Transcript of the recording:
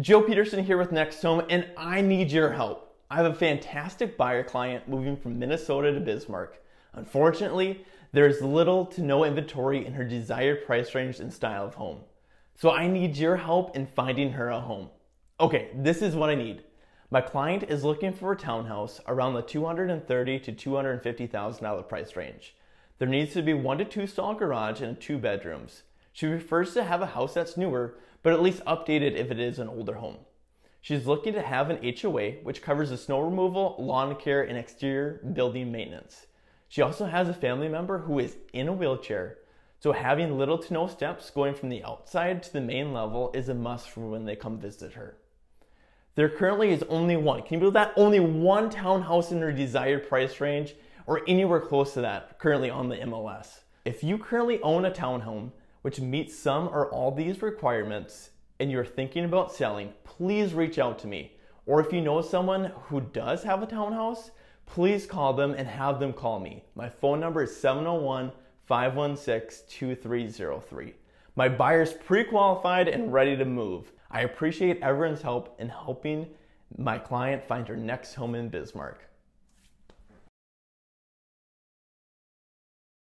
Joe Peterson here with Nextome, and I need your help. I have a fantastic buyer client moving from Minnesota to Bismarck. Unfortunately, there is little to no inventory in her desired price range and style of home. So I need your help in finding her a home. Okay, this is what I need. My client is looking for a townhouse around the $230,000 to $250,000 price range. There needs to be 1- to 2-stall garage and 2 bedrooms. She prefers to have a house that's newer, but at least updated if it is an older home. She's looking to have an HOA, which covers the snow removal, lawn care, and exterior building maintenance. She also has a family member who is in a wheelchair, so having little to no steps going from the outside to the main level is a must for when they come visit her. There currently is only one, can you believe that? Only one townhouse in her desired price range or anywhere close to that currently on the MLS. If you currently own a townhome, which meets some or all these requirements, and you're thinking about selling, please reach out to me. Or if you know someone who does have a townhouse, please call them and have them call me. My phone number is 701-516-2303. My buyer's pre-qualified and ready to move. I appreciate everyone's help in helping my client find her next home in Bismarck.